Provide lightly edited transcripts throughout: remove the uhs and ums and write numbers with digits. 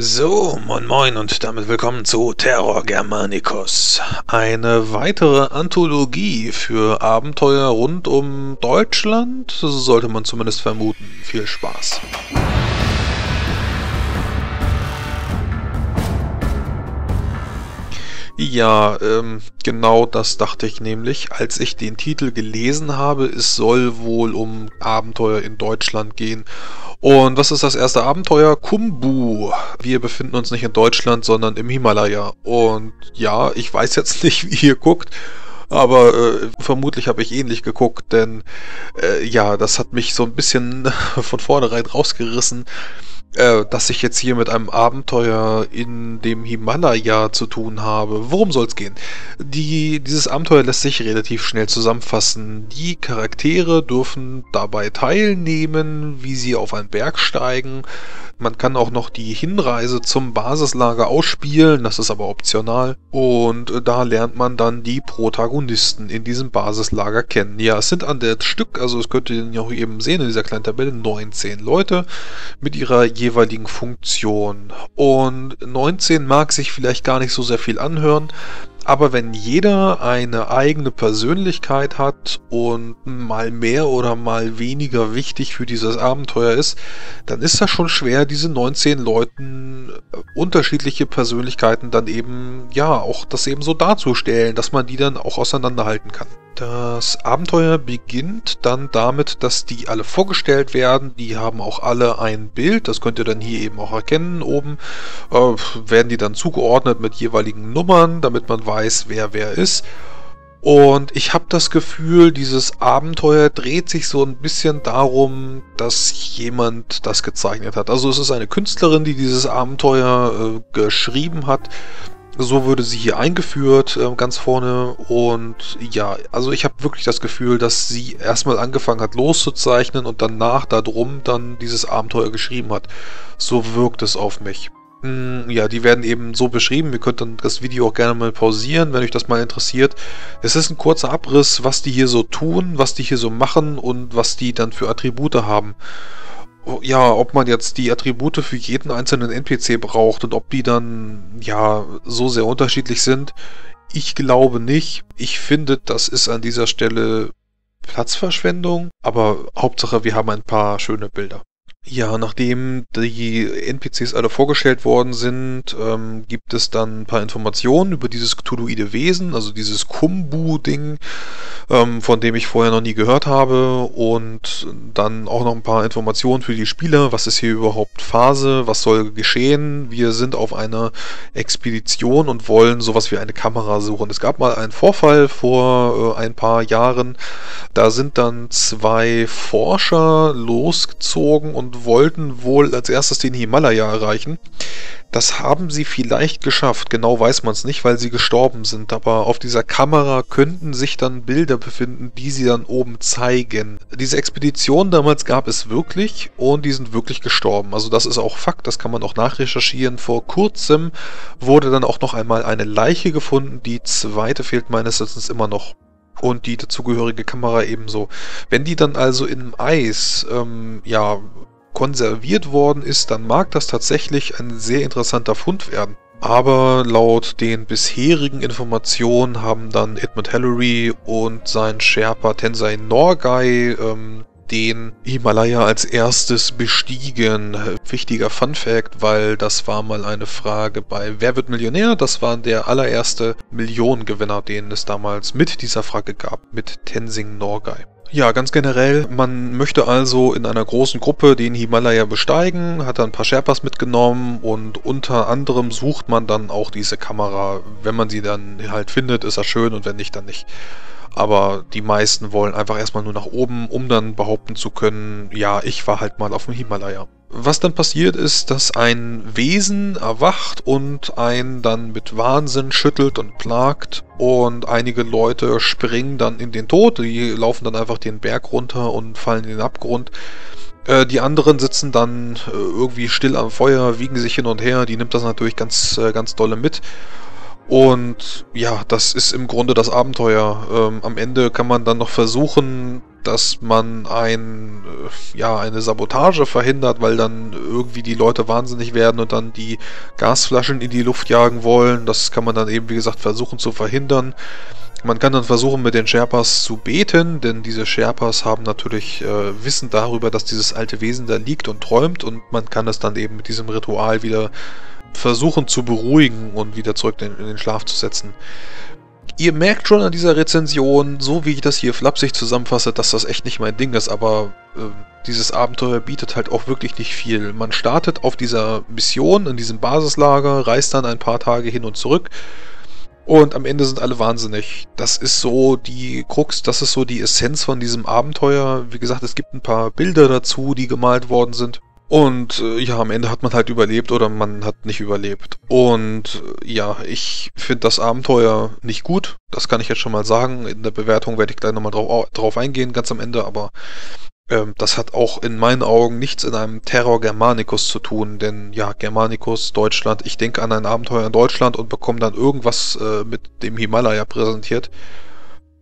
So, moin moin und damit willkommen zu Terror Germanicus. Eine weitere Anthologie für Abenteuer rund um Deutschland, sollte man zumindest vermuten. Viel Spaß. Ja, genau das dachte ich nämlich, als ich den Titel gelesen habe. Es soll wohl um Abenteuer in Deutschland gehen. Und was ist das erste Abenteuer? Khumbu. Wir befinden uns nicht in Deutschland, sondern im Himalaya. Und ja, ich weiß jetzt nicht, wie ihr guckt, aber vermutlich habe ich ähnlich geguckt, denn ja, das hat mich so ein bisschen von vornherein rausgerissen, dass ich jetzt hier mit einem Abenteuer in dem Himalaya zu tun habe. Worum soll es gehen? Dieses Abenteuer lässt sich relativ schnell zusammenfassen. Die Charaktere dürfen dabei teilnehmen, wie sie auf einen Berg steigen. Man kann auch noch die Hinreise zum Basislager ausspielen, das ist aber optional. Und da lernt man dann die Protagonisten in diesem Basislager kennen. Ja, es sind an der Stück, also das könnt ihr ja auch eben sehen in dieser kleinen Tabelle, 19 Leute mit ihrer jeweiligen Funktion. Und 19 mag sich vielleicht gar nicht so sehr viel anhören, aber wenn jeder eine eigene Persönlichkeit hat und mal mehr oder mal weniger wichtig für dieses Abenteuer ist, dann ist das schon schwer, diese 19 Leuten unterschiedliche Persönlichkeiten dann eben, ja, auch das eben so darzustellen, dass man die dann auch auseinanderhalten kann. Das Abenteuer beginnt dann damit, dass die alle vorgestellt werden. Die haben auch alle ein Bild, das könnt ihr dann hier eben auch erkennen. Oben werden die dann zugeordnet mit jeweiligen Nummern, damit man weiß, wer ist. Und ich habe das Gefühl, dieses Abenteuer dreht sich so ein bisschen darum, dass jemand das gezeichnet hat. Also es ist eine Künstlerin, die dieses Abenteuer geschrieben hat. So würde sie hier eingeführt, ganz vorne. Und ja, also ich habe wirklich das Gefühl, dass sie erstmal angefangen hat loszuzeichnen und danach darum dann dieses Abenteuer geschrieben hat. So wirkt es auf mich. Ja, die werden eben so beschrieben. Ihr könnt dann das Video auch gerne mal pausieren, wenn euch das mal interessiert. Es ist ein kurzer Abriss, was die hier so tun, was die hier so machen und was die dann für Attribute haben. Ja, ob man jetzt die Attribute für jeden einzelnen NPC braucht und ob die dann, ja, so sehr unterschiedlich sind. Ich glaube nicht. Ich finde, das ist an dieser Stelle Platzverschwendung, aber Hauptsache, wir haben ein paar schöne Bilder. Ja, nachdem die NPCs alle vorgestellt worden sind, gibt es dann ein paar Informationen über dieses cthulhuide Wesen, also dieses Khumbu-Ding, von dem ich vorher noch nie gehört habe, und dann auch noch ein paar Informationen für die Spieler. Was ist hier überhaupt Phase? Was soll geschehen? Wir sind auf einer Expedition und wollen sowas wie eine Kamera suchen. Es gab mal einen Vorfall vor ein paar Jahren. Da sind dann zwei Forscher losgezogen und wollten wohl als erstes den Himalaya erreichen. Das haben sie vielleicht geschafft, genau weiß man es nicht, weil sie gestorben sind, aber auf dieser Kamera könnten sich dann Bilder befinden, die sie dann oben zeigen. Diese Expedition damals gab es wirklich und die sind wirklich gestorben, also das ist auch Fakt, das kann man auch nachrecherchieren. Vor kurzem wurde dann auch noch einmal eine Leiche gefunden, die zweite fehlt meines Wissens immer noch. Und die dazugehörige Kamera ebenso. Wenn die dann also im Eis ja, konserviert worden ist, dann mag das tatsächlich ein sehr interessanter Fund werden. Aber laut den bisherigen Informationen haben dann Edmund Hillary und sein Sherpa Tenzing Norgay den Himalaya als erstes bestiegen. Wichtiger Funfact, weil das war mal eine Frage bei Wer wird Millionär? Das war der allererste Millionengewinner, den es damals mit dieser Frage gab, mit Tenzing Norgay. Ja, ganz generell, man möchte also in einer großen Gruppe den Himalaya besteigen, hat dann ein paar Sherpas mitgenommen und unter anderem sucht man dann auch diese Kamera. Wenn man sie dann halt findet, ist das schön und wenn nicht, dann nicht. Aber die meisten wollen einfach erstmal nur nach oben, um dann behaupten zu können, ja, ich war halt mal auf dem Himalaya. Was dann passiert ist, dass ein Wesen erwacht und einen dann mit Wahnsinn schüttelt und plagt und einige Leute springen dann in den Tod, die laufen dann einfach den Berg runter und fallen in den Abgrund. Die anderen sitzen dann irgendwie still am Feuer, wiegen sich hin und her, die nimmt das natürlich ganz dolle mit. Und ja, das ist im Grunde das Abenteuer. Am Ende kann man dann noch versuchen, dass man eine Sabotage verhindert, weil dann irgendwie die Leute wahnsinnig werden und dann die Gasflaschen in die Luft jagen wollen. Das kann man dann eben, wie gesagt, versuchen zu verhindern. Man kann dann versuchen, mit den Sherpas zu beten, denn diese Sherpas haben natürlich Wissen darüber, dass dieses alte Wesen da liegt und träumt, und man kann es dann eben mit diesem Ritual wieder versuchen zu beruhigen und wieder zurück in den Schlaf zu setzen. Ihr merkt schon an dieser Rezension, so wie ich das hier flapsig zusammenfasse, dass das echt nicht mein Ding ist, aber dieses Abenteuer bietet halt auch wirklich nicht viel. Man startet auf dieser Mission, in diesem Basislager, reist dann ein paar Tage hin und zurück, und am Ende sind alle wahnsinnig. Das ist so die Krux, das ist so die Essenz von diesem Abenteuer. Wie gesagt, es gibt ein paar Bilder dazu, die gemalt worden sind. Und ja, am Ende hat man halt überlebt oder man hat nicht überlebt. Und ja, ich finde das Abenteuer nicht gut. Das kann ich jetzt schon mal sagen. In der Bewertung werde ich gleich nochmal drauf eingehen, ganz am Ende. Aber das hat auch in meinen Augen nichts in einem Terror Germanicus zu tun. Denn ja, Germanicus, Deutschland. Ich denke an ein Abenteuer in Deutschland und bekomme dann irgendwas mit dem Himalaya präsentiert.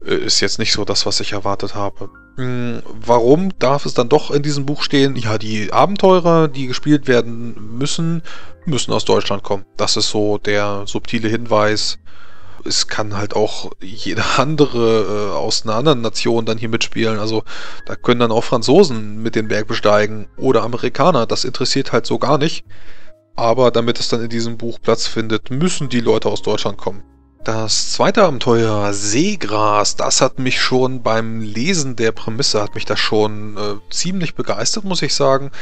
Ist jetzt nicht so das, was ich erwartet habe. Warum darf es dann doch in diesem Buch stehen? Ja, die Abenteurer, die gespielt werden müssen, müssen aus Deutschland kommen. Das ist so der subtile Hinweis. Es kann halt auch jeder andere aus einer anderen Nation dann hier mitspielen. Also da können dann auch Franzosen mit den Berg besteigen oder Amerikaner. Das interessiert halt so gar nicht. Aber damit es dann in diesem Buch Platz findet, müssen die Leute aus Deutschland kommen. Das zweite Abenteuer, Seegras, das hat mich schon beim Lesen der Prämisse, ziemlich begeistert, muss ich sagen.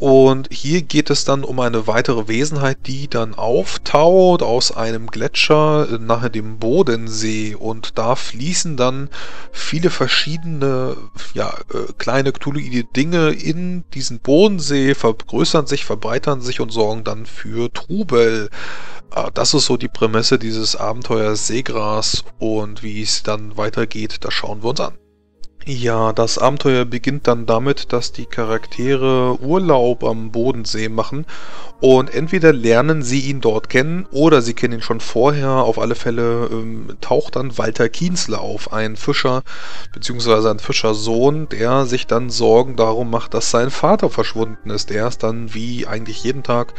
Und hier geht es dann um eine weitere Wesenheit, die dann auftaut aus einem Gletscher nahe dem Bodensee. Und da fließen dann viele verschiedene kleine cthulhuide Dinge in diesen Bodensee, vergrößern sich, verbreitern sich und sorgen dann für Trubel. Das ist so die Prämisse dieses Abenteuers Seegras, und wie es dann weitergeht, das schauen wir uns an. Ja, das Abenteuer beginnt dann damit, dass die Charaktere Urlaub am Bodensee machen und entweder lernen sie ihn dort kennen oder sie kennen ihn schon vorher. Auf alle Fälle taucht dann Walter Kienzler auf, ein Fischer bzw. ein Fischersohn, der sich dann Sorgen darum macht, dass sein Vater verschwunden ist. Er ist dann wie eigentlich jeden Tag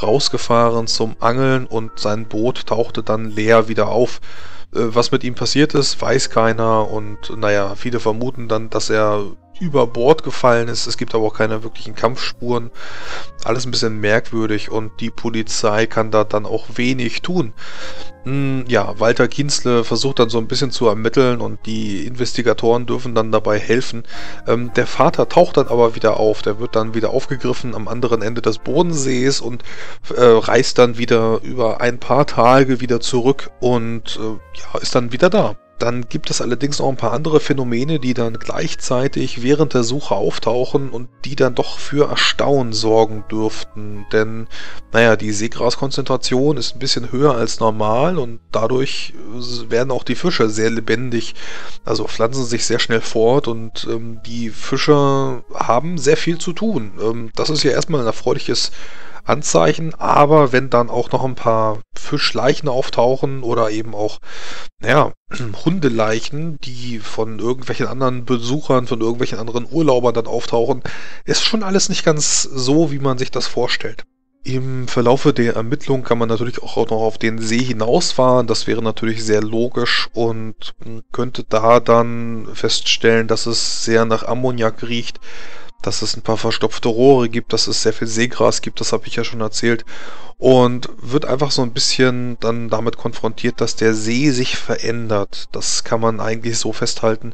rausgefahren zum Angeln und sein Boot tauchte dann leer wieder auf. Was mit ihm passiert ist, weiß keiner, und naja, viele vermuten dann, dass er über Bord gefallen ist. Es gibt aber auch keine wirklichen Kampfspuren. Alles ein bisschen merkwürdig und die Polizei kann da dann auch wenig tun. Ja, Walter Kienzle versucht dann so ein bisschen zu ermitteln und die Investigatoren dürfen dann dabei helfen. Der Vater taucht dann aber wieder auf. Der wird dann wieder aufgegriffen am anderen Ende des Bodensees und reist dann wieder über ein paar Tage wieder zurück und ist dann wieder da. Dann gibt es allerdings noch ein paar andere Phänomene, die dann gleichzeitig während der Suche auftauchen und die dann doch für Erstaunen sorgen dürften. Denn, naja, die Seegras-Konzentration ist ein bisschen höher als normal und dadurch werden auch die Fische sehr lebendig. Also pflanzen sich sehr schnell fort und die Fische haben sehr viel zu tun. Das ist ja erstmal ein erfreuliches Anzeichen, aber wenn dann auch noch ein paar Fischleichen auftauchen oder eben auch, Hundeleichen, die von irgendwelchen anderen Besuchern, von irgendwelchen anderen Urlaubern dann auftauchen, ist schon alles nicht ganz so, wie man sich das vorstellt. Im Verlaufe der Ermittlung kann man natürlich auch noch auf den See hinausfahren. Das wäre natürlich sehr logisch und könnte da dann feststellen, dass es sehr nach Ammoniak riecht, dass es ein paar verstopfte Rohre gibt, dass es sehr viel Seegras gibt, das habe ich ja schon erzählt, und wird einfach so ein bisschen dann damit konfrontiert, dass der See sich verändert. Das kann man eigentlich so festhalten.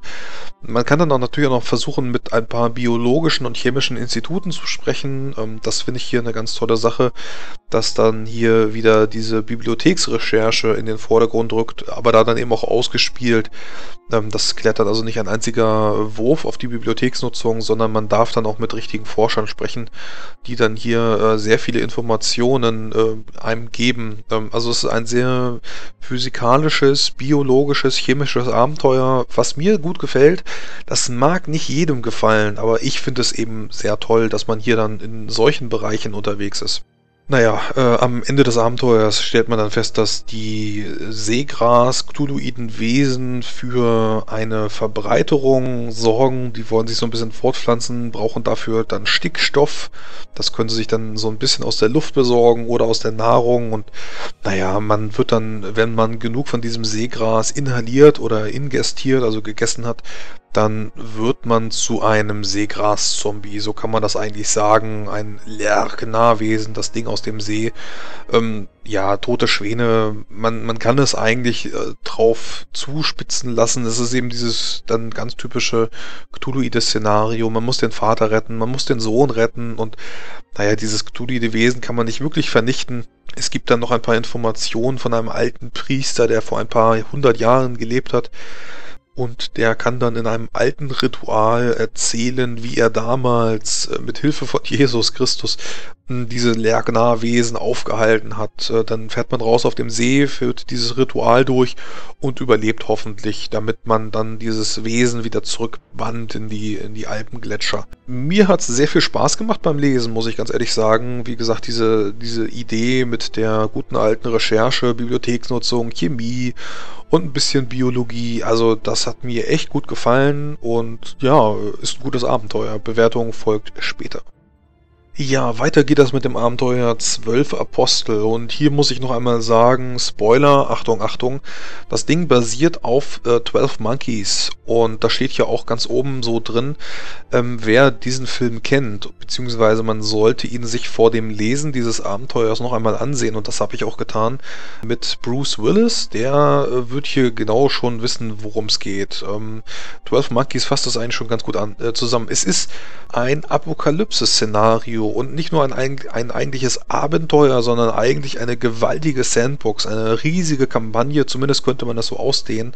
Man kann dann auch natürlich auch noch versuchen, mit ein paar biologischen und chemischen Instituten zu sprechen. Das finde ich hier eine ganz tolle Sache, dass dann hier wieder diese Bibliotheksrecherche in den Vordergrund rückt, aber da dann eben auch ausgespielt. Das klärt dann also nicht ein einziger Wurf auf die Bibliotheksnutzung, sondern man darf dann auch mit richtigen Forschern sprechen, die dann hier sehr viele Informationen einem geben. Also es ist ein sehr physikalisches, biologisches, chemisches Abenteuer, was mir gut gefällt. Das mag nicht jedem gefallen, aber ich finde es eben sehr toll, dass man hier dann in solchen Bereichen unterwegs ist. Naja, am Ende des Abenteuers stellt man dann fest, dass die Seegras-Cthulhuiden Wesen für eine Verbreiterung sorgen. Die wollen sich so ein bisschen fortpflanzen, brauchen dafür dann Stickstoff. Das können sie sich dann so ein bisschen aus der Luft besorgen oder aus der Nahrung. Und naja, man wird dann, wenn man genug von diesem Seegras inhaliert oder ingestiert, also gegessen hat, dann wird man zu einem Seegras-Zombie, so kann man das eigentlich sagen, ein Lergnar-Wesen, das Ding aus dem See, ja, tote Schwäne, man kann es eigentlich drauf zuspitzen lassen, es ist eben dieses dann ganz typische cthulhuide Szenario, man muss den Vater retten, man muss den Sohn retten und naja, dieses cthulhuide Wesen kann man nicht wirklich vernichten. Es gibt dann noch ein paar Informationen von einem alten Priester, der vor ein paar 100 Jahren gelebt hat. Und der kann dann in einem alten Ritual erzählen, wie er damals mit Hilfe von Jesus Christus diese Lergnar-Wesen aufgehalten hat. Dann fährt man raus auf dem See, führt dieses Ritual durch und überlebt hoffentlich, damit man dann dieses Wesen wieder zurückbannt in die Alpengletscher. Mir hat es sehr viel Spaß gemacht beim Lesen, muss ich ganz ehrlich sagen. Wie gesagt, diese Idee mit der guten alten Recherche, Bibliotheksnutzung, Chemie und ein bisschen Biologie, also das hat mir echt gut gefallen und ja, ist ein gutes Abenteuer. Bewertung folgt später. Ja, weiter geht das mit dem Abenteuer 12 Apostel und hier muss ich noch einmal sagen, Spoiler, Achtung, Achtung, das Ding basiert auf 12 Monkeys und da steht ja auch ganz oben so drin, wer diesen Film kennt, beziehungsweise man sollte ihn sich vor dem Lesen dieses Abenteuers noch einmal ansehen und das habe ich auch getan mit Bruce Willis, der wird hier genau schon wissen, worum es geht. 12 Monkeys fasst das eigentlich schon ganz gut an, zusammen. Es ist ein Apokalypse-Szenario. Und nicht nur ein eigentliches Abenteuer, sondern eigentlich eine gewaltige Sandbox, eine riesige Kampagne, zumindest könnte man das so ausdehnen.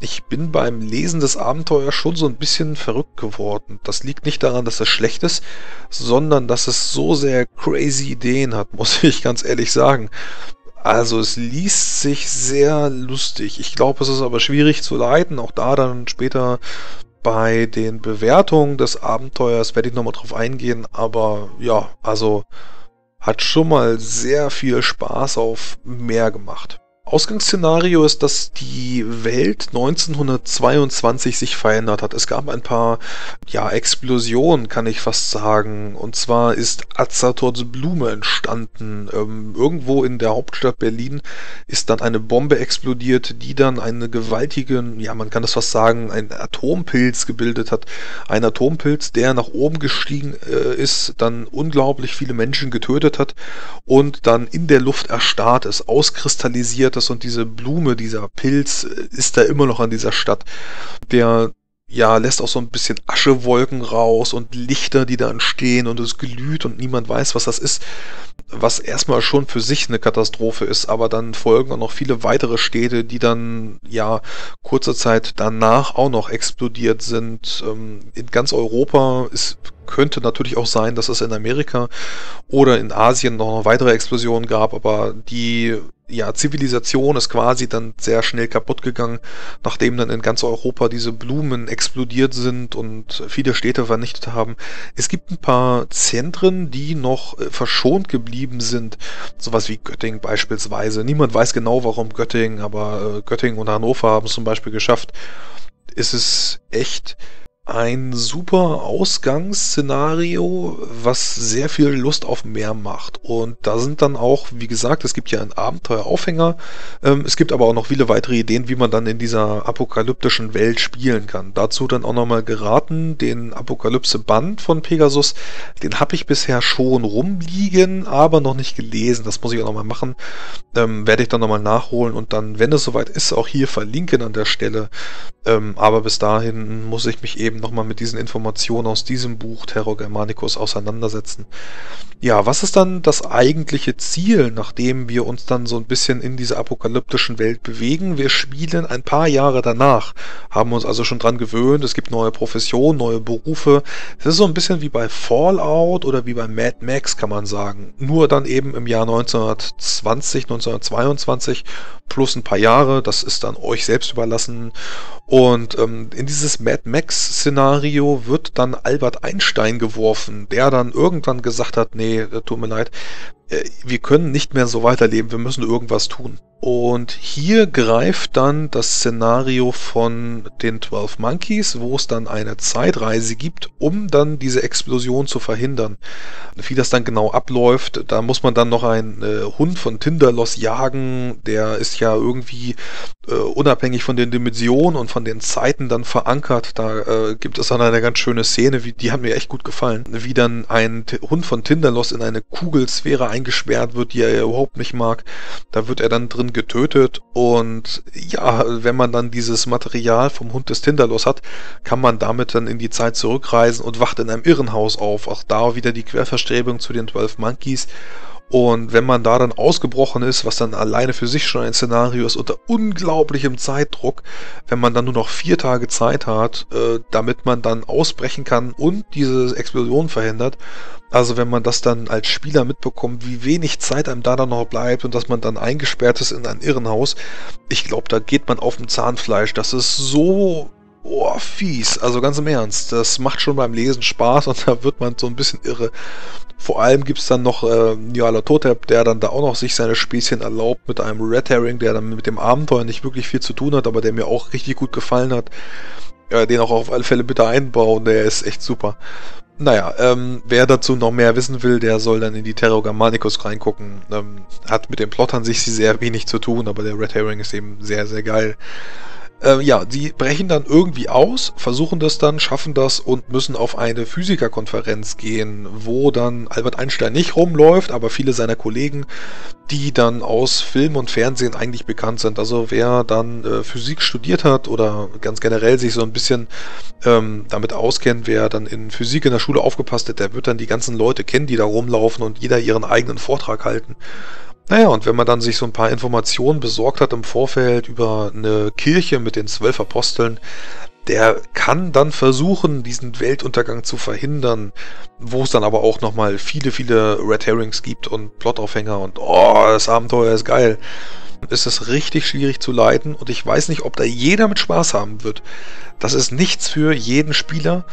Ich bin beim Lesen des Abenteuers schon so ein bisschen verrückt geworden. Das liegt nicht daran, dass es schlecht ist, sondern dass es so sehr crazy Ideen hat, muss ich ganz ehrlich sagen. Also es liest sich sehr lustig. Ich glaube, es ist aber schwierig zu leiten, auch da dann später. Bei den Bewertungen des Abenteuers werde ich nochmal drauf eingehen, aber ja, also hat schon mal sehr viel Spaß auf mehr gemacht. Ausgangsszenario ist, dass die Welt 1922 sich verändert hat. Es gab ein paar, ja, Explosionen, kann ich fast sagen. Und zwar ist Azathoths Blume entstanden. Irgendwo in der Hauptstadt Berlin ist dann eine Bombe explodiert, die dann eine gewaltige, ja, man kann das fast sagen, einen Atompilz gebildet hat. Ein Atompilz, der nach oben gestiegen ist, dann unglaublich viele Menschen getötet hat und dann in der Luft erstarrt ist, auskristallisiert. Und diese Blume, dieser Pilz, ist da immer noch an dieser Stadt. Der, ja, lässt auch so ein bisschen Aschewolken raus und Lichter, die da entstehen und es glüht und niemand weiß, was das ist. Was erstmal schon für sich eine Katastrophe ist, aber dann folgen auch noch viele weitere Städte, die dann, ja, kurze Zeit danach auch noch explodiert sind. In ganz Europa ist... Könnte natürlich auch sein, dass es in Amerika oder in Asien noch weitere Explosionen gab, aber die, ja, Zivilisation ist quasi dann sehr schnell kaputt gegangen, nachdem dann in ganz Europa diese Blumen explodiert sind und viele Städte vernichtet haben. Es gibt ein paar Zentren, die noch verschont geblieben sind, sowas wie Göttingen beispielsweise. Niemand weiß genau, warum Göttingen, aber Göttingen und Hannover haben es zum Beispiel geschafft. Es ist echt... ein super Ausgangsszenario, was sehr viel Lust auf mehr macht. Und da sind dann auch, wie gesagt, es gibt ja einen Abenteueraufhänger. Es gibt aber auch noch viele weitere Ideen, wie man dann in dieser apokalyptischen Welt spielen kann. Dazu dann auch nochmal geraten, den Apokalypse-Band von Pegasus, den habe ich bisher schon rumliegen, aber noch nicht gelesen. Das muss ich auch nochmal machen. Werde ich dann nochmal nachholen und dann, wenn es soweit ist, auch hier verlinken an der Stelle. Aber bis dahin muss ich mich eben nochmal mit diesen Informationen aus diesem Buch Terror Germanicus auseinandersetzen. Ja, was ist dann das eigentliche Ziel, nachdem wir uns dann so ein bisschen in dieser apokalyptischen Welt bewegen? Wir spielen ein paar Jahre danach, haben uns also schon dran gewöhnt, es gibt neue Professionen, neue Berufe. Es ist so ein bisschen wie bei Fallout oder wie bei Mad Max, kann man sagen. Nur dann eben im Jahr 1920, 1922 plus ein paar Jahre, das ist dann euch selbst überlassen. Und in dieses Mad Max-Szenario wird dann Albert Einstein geworfen, der dann irgendwann gesagt hat, nee, tut mir leid, wir können nicht mehr so weiterleben, wir müssen irgendwas tun. Und hier greift dann das Szenario von den 12 Monkeys, wo es dann eine Zeitreise gibt, um dann diese Explosion zu verhindern. Wie das dann genau abläuft, da muss man dann noch einen Hund von Tindalos jagen, der ist ja irgendwie unabhängig von den Dimensionen und von den Zeiten dann verankert. Da gibt es dann eine ganz schöne Szene, die hat mir echt gut gefallen, wie dann ein Hund von Tindalos in eine Kugelsphäre eingesperrt wird, die er überhaupt nicht mag. Da wird er dann drin getötet und ja, wenn man dann dieses Material vom Hund des Tindalos hat, kann man damit dann in die Zeit zurückreisen und wacht in einem Irrenhaus auf. Auch da wieder die Querverstrebung zu den 12 Monkeys. Und wenn man da dann ausgebrochen ist, was dann alleine für sich schon ein Szenario ist, unter unglaublichem Zeitdruck, wenn man dann nur noch 4 Tage Zeit hat, damit man dann ausbrechen kann und diese Explosion verhindert. Also wenn man das dann als Spieler mitbekommt, wie wenig Zeit einem da dann noch bleibt und dass man dann eingesperrt ist in ein Irrenhaus, ich glaube, da geht man auf dem Zahnfleisch. Das ist so... oh, fies, also ganz im Ernst, das macht schon beim Lesen Spaß und da wird man so ein bisschen irre. Vor allem gibt es dann noch Nyarlathotep, der dann da auch noch sich seine Späßchen erlaubt mit einem Red Herring, der dann mit dem Abenteuer nicht wirklich viel zu tun hat, aber der mir auch richtig gut gefallen hat. Den auch auf alle Fälle bitte einbauen, der ist echt super. Naja, wer dazu noch mehr wissen will, der soll dann in die Terror Germanicus reingucken. Hat mit dem Plot an sich sehr wenig zu tun, aber der Red Herring ist eben sehr, sehr geil. Ja, die brechen dann irgendwie aus, versuchen das dann, schaffen das und müssen auf eine Physikerkonferenz gehen, wo dann Albert Einstein nicht rumläuft, aber viele seiner Kollegen, die dann aus Film und Fernsehen eigentlich bekannt sind. Also wer dann Physik studiert hat oder ganz generell sich so ein bisschen damit auskennt, wer dann in Physik in der Schule aufgepasst hat, der wird dann die ganzen Leute kennen, die da rumlaufen und jeder ihren eigenen Vortrag halten. Naja, und wenn man dann sich so ein paar Informationen besorgt hat im Vorfeld über eine Kirche mit den 12 Aposteln, der kann dann versuchen, diesen Weltuntergang zu verhindern, wo es dann aber auch nochmal viele, viele Red Herrings gibt und Plotaufhänger und oh, das Abenteuer ist geil. Ist es richtig schwierig zu leiten und ich weiß nicht, ob da jeder mit Spaß haben wird. Das ist nichts für jeden Spieler.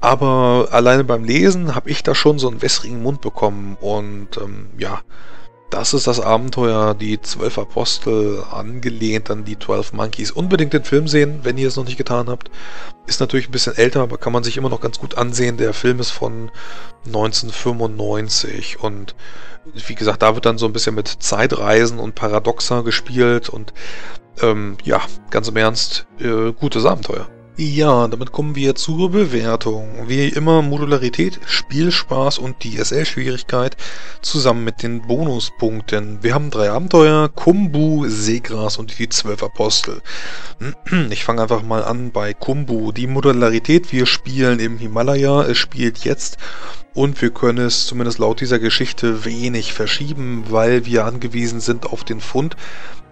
Aber alleine beim Lesen habe ich da schon so einen wässrigen Mund bekommen und ja... Das ist das Abenteuer, die 12 Apostel, angelehnt an die 12 Monkeys. Unbedingt den Film sehen, wenn ihr es noch nicht getan habt. Ist natürlich ein bisschen älter, aber kann man sich immer noch ganz gut ansehen. Der Film ist von 1995 und wie gesagt, da wird dann so ein bisschen mit Zeitreisen und Paradoxa gespielt und ja, ganz im Ernst, gutes Abenteuer. Ja, damit kommen wir zur Bewertung. Wie immer Modularität, Spielspaß und DSL-Schwierigkeit zusammen mit den Bonuspunkten. Wir haben 3 Abenteuer, Khumbu, Seegras und die 12 Apostel. Ich fange einfach mal an bei Khumbu. Die Modularität, wir spielen im Himalaya, es spielt jetzt. Und wir können es zumindest laut dieser Geschichte wenig verschieben, weil wir angewiesen sind auf den Fund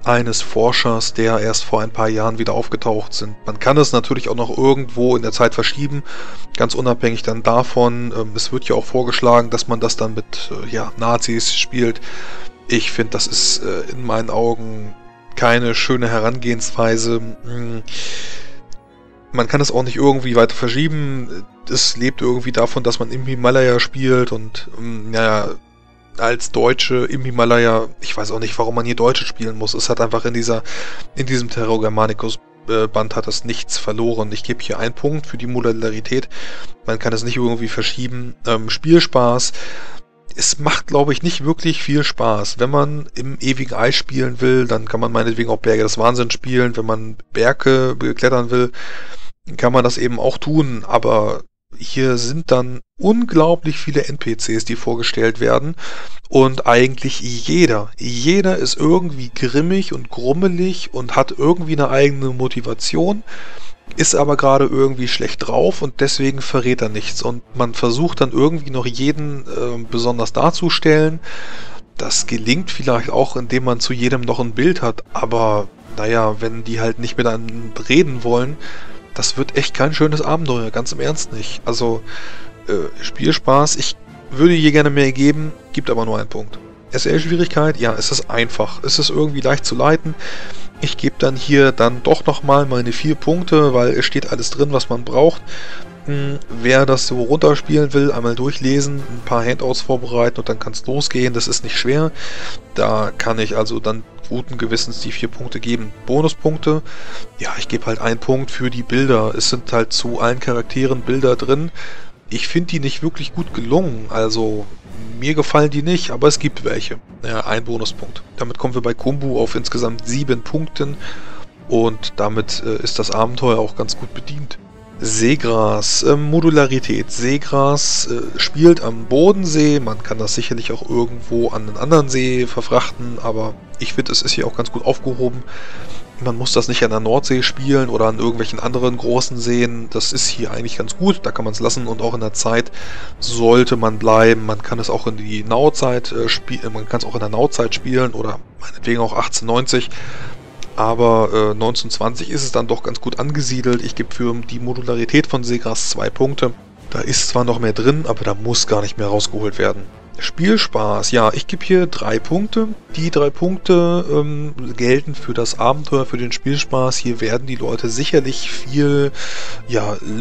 eines Forschers, der erst vor ein paar Jahren wieder aufgetaucht sind. Man kann es natürlich auch noch irgendwo in der Zeit verschieben, ganz unabhängig dann davon. Es wird ja auch vorgeschlagen, dass man das dann mit ja, Nazis spielt. Ich finde, das ist in meinen Augen keine schöne Herangehensweise. Man kann es auch nicht irgendwie weiter verschieben. Es lebt irgendwie davon, dass man im Himalaya spielt und, naja, als Deutsche im Himalaya, ich weiß auch nicht, warum man hier Deutsche spielen muss. Es hat einfach in diesem Terror Germanicus Band hat das nichts verloren. Ich gebe hier einen Punkt für die Modularität. Man kann es nicht irgendwie verschieben. Spielspaß. Es macht, glaube ich, nicht wirklich viel Spaß. Wenn man im ewigen Eis spielen will, dann kann man meinetwegen auch Berge des Wahnsinns spielen. Wenn man Berge beklettern will, kann man das eben auch tun. Aber hier sind dann unglaublich viele NPCs, die vorgestellt werden. Und eigentlich jeder ist irgendwie grimmig und grummelig und hat irgendwie eine eigene Motivation, ist aber gerade irgendwie schlecht drauf und deswegen verrät er nichts. Und man versucht dann irgendwie noch jeden besonders darzustellen. Das gelingt vielleicht auch, indem man zu jedem noch ein Bild hat. Aber naja, wenn die halt nicht miteinander reden wollen, das wird echt kein schönes Abenteuer, ganz im Ernst nicht. Also Spielspaß, ich würde hier gerne mehr geben, gibt aber nur einen Punkt. SL-Schwierigkeit, ja, es ist einfach. Es ist irgendwie leicht zu leiten. Ich gebe dann hier dann doch nochmal meine 4 Punkte, weil es steht alles drin, was man braucht. Fakten, wer das so runterspielen will, einmal durchlesen, ein paar Handouts vorbereiten und dann kann es losgehen. Das ist nicht schwer. Da kann ich also dann guten Gewissens die 4 Punkte geben. Bonuspunkte, ja, ich gebe halt 1 Punkt für die Bilder. Es sind halt zu allen Charakteren Bilder drin. Ich finde die nicht wirklich gut gelungen, also mir gefallen die nicht, aber es gibt welche. Ja, 1 Bonuspunkt. Damit kommen wir bei Khumbu auf insgesamt 7 Punkten und damit ist das Abenteuer auch ganz gut bedient. Seegras, Modularität. Seegras spielt am Bodensee, man kann das sicherlich auch irgendwo an einen anderen See verfrachten, aber ich finde, es ist hier auch ganz gut aufgehoben. Man muss das nicht an der Nordsee spielen oder an irgendwelchen anderen großen Seen. Das ist hier eigentlich ganz gut, da kann man es lassen und auch in der Zeit sollte man bleiben. Man kann es auch in die Nauzeit spielen, man kann es auch in der Nauzeit spielen oder meinetwegen auch 1890. Aber 1920 ist es dann doch ganz gut angesiedelt. Ich gebe für die Modularität von Seegras 2 Punkte. Da ist zwar noch mehr drin, aber da muss gar nicht mehr rausgeholt werden. Spielspaß, ja, ich gebe hier 3 Punkte. Die 3 Punkte gelten für das Abenteuer, für den Spielspaß. Hier werden die Leute sicherlich viel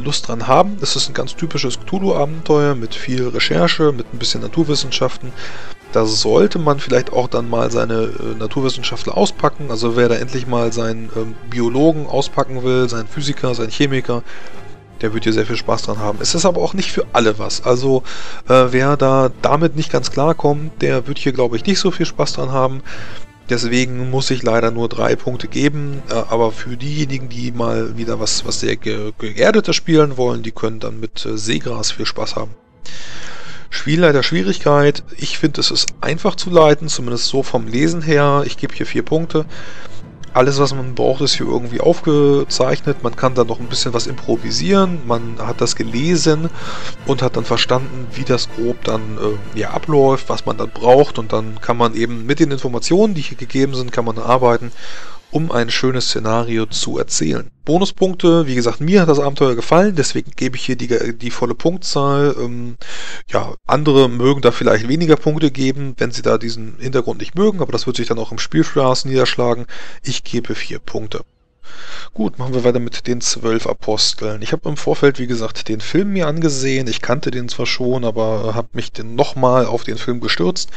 Lust dran haben. Es ist ein ganz typisches Cthulhu-Abenteuer mit viel Recherche, mit ein bisschen Naturwissenschaften. Da sollte man vielleicht auch dann mal seine Naturwissenschaftler auspacken. Also wer da endlich mal seinen Biologen auspacken will, seinen Physiker, seinen Chemiker, der wird hier sehr viel Spaß dran haben. Es ist aber auch nicht für alle was. Also wer da damit nicht ganz klar kommt, der wird hier, glaube ich, nicht so viel Spaß dran haben. Deswegen muss ich leider nur 3 Punkte geben. Aber für diejenigen, die mal wieder was sehr Geerdetes spielen wollen, die können dann mit Seegras viel Spaß haben. Spielleiter Schwierigkeit. Ich finde, es ist einfach zu leiten, zumindest so vom Lesen her. Ich gebe hier 4 Punkte. Alles, was man braucht, ist hier irgendwie aufgezeichnet. Man kann da noch ein bisschen was improvisieren. Man hat das gelesen und hat dann verstanden, wie das grob dann abläuft, was man dann braucht. Und dann kann man eben mit den Informationen, die hier gegeben sind, kann man arbeiten, um ein schönes Szenario zu erzählen. Bonuspunkte, wie gesagt, mir hat das Abenteuer gefallen, deswegen gebe ich hier die volle Punktzahl. Andere mögen da vielleicht weniger Punkte geben, wenn sie da diesen Hintergrund nicht mögen, aber das wird sich dann auch im Spielspaß niederschlagen. Ich gebe 4 Punkte. Gut, machen wir weiter mit den 12 Aposteln. Ich habe im Vorfeld, wie gesagt, den Film mir angesehen. Ich kannte den zwar schon, aber habe mich dann nochmal auf den Film gestürzt.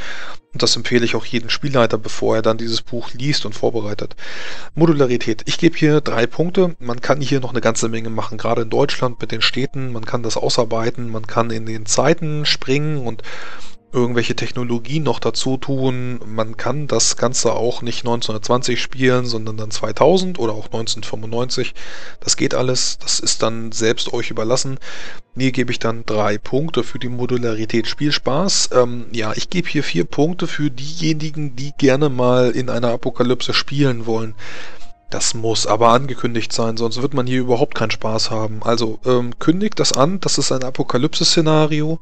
Und das empfehle ich auch jedem Spielleiter, bevor er dann dieses Buch liest und vorbereitet. Modularität. Ich gebe hier 3 Punkte. Man kann hier noch eine ganze Menge machen, gerade in Deutschland mit den Städten. Man kann das ausarbeiten, man kann in den Zeiten springen und irgendwelche Technologien noch dazu tun. Man kann das Ganze auch nicht 1920 spielen, sondern dann 2000 oder auch 1995. Das geht alles. Das ist dann selbst euch überlassen. Mir gebe ich dann 3 Punkte für die Modularität Spielspaß. Ich gebe hier 4 Punkte für diejenigen, die gerne mal in einer Apokalypse spielen wollen. Das muss aber angekündigt sein, sonst wird man hier überhaupt keinen Spaß haben. Also kündigt das an, das ist ein Apokalypse-Szenario,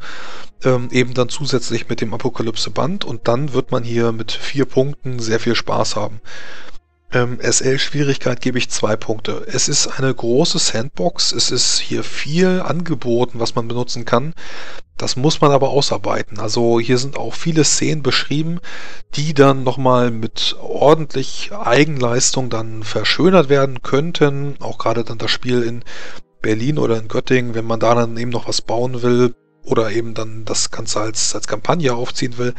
eben dann zusätzlich mit dem Apokalypse-Band und dann wird man hier mit 4 Punkten sehr viel Spaß haben. SL-Schwierigkeit gebe ich 2 Punkte. Es ist eine große Sandbox, es ist hier viel angeboten, was man benutzen kann. Das muss man aber ausarbeiten. Also hier sind auch viele Szenen beschrieben, die dann nochmal mit ordentlich Eigenleistung dann verschönert werden könnten. Auch gerade dann das Spiel in Berlin oder in Göttingen, wenn man da dann eben noch was bauen will oder eben dann das Ganze als Kampagne aufziehen will.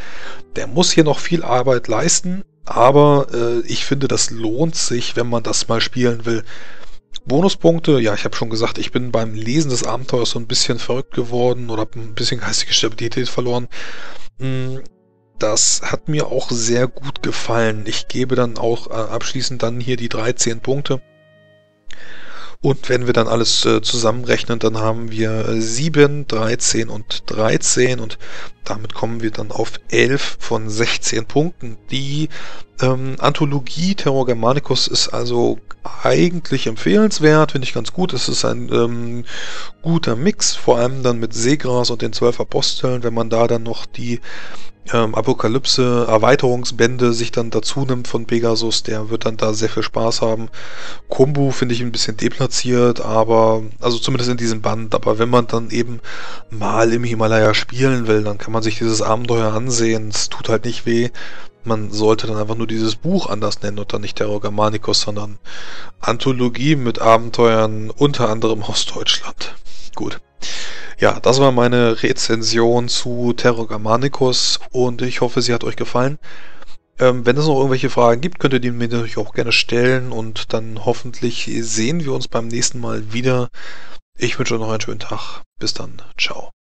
Der muss hier noch viel Arbeit leisten, aber ich finde, das lohnt sich, wenn man das mal spielen will. Bonuspunkte, ja, ich habe schon gesagt, ich bin beim Lesen des Abenteuers so ein bisschen verrückt geworden oder habe ein bisschen geistige Stabilität verloren. Das hat mir auch sehr gut gefallen. Ich gebe dann auch abschließend dann hier die 13 Punkte. Und wenn wir dann alles zusammenrechnen, dann haben wir 7, 13 und 13 und damit kommen wir dann auf 11 von 16 Punkten. Die Anthologie Terror Germanicus ist also eigentlich empfehlenswert, finde ich ganz gut. Es ist ein guter Mix, vor allem dann mit Seegras und den 12 Aposteln, wenn man da dann noch die Apokalypse Erweiterungsbände sich dann dazu nimmt von Pegasus, der wird dann da sehr viel Spaß haben. Khumbu finde ich ein bisschen deplatziert, aber also zumindest in diesem Band, aber wenn man dann eben mal im Himalaya spielen will, dann kann man sich dieses Abenteuer ansehen, es tut halt nicht weh. Man sollte dann einfach nur dieses Buch anders nennen und dann nicht Terror Germanicus, sondern Anthologie mit Abenteuern unter anderem aus Deutschland. Gut. Ja, das war meine Rezension zu Terror Germanicus und ich hoffe, sie hat euch gefallen. Wenn es noch irgendwelche Fragen gibt, könnt ihr die mir natürlich auch gerne stellen und dann hoffentlich sehen wir uns beim nächsten Mal wieder. Ich wünsche euch noch einen schönen Tag. Bis dann. Ciao.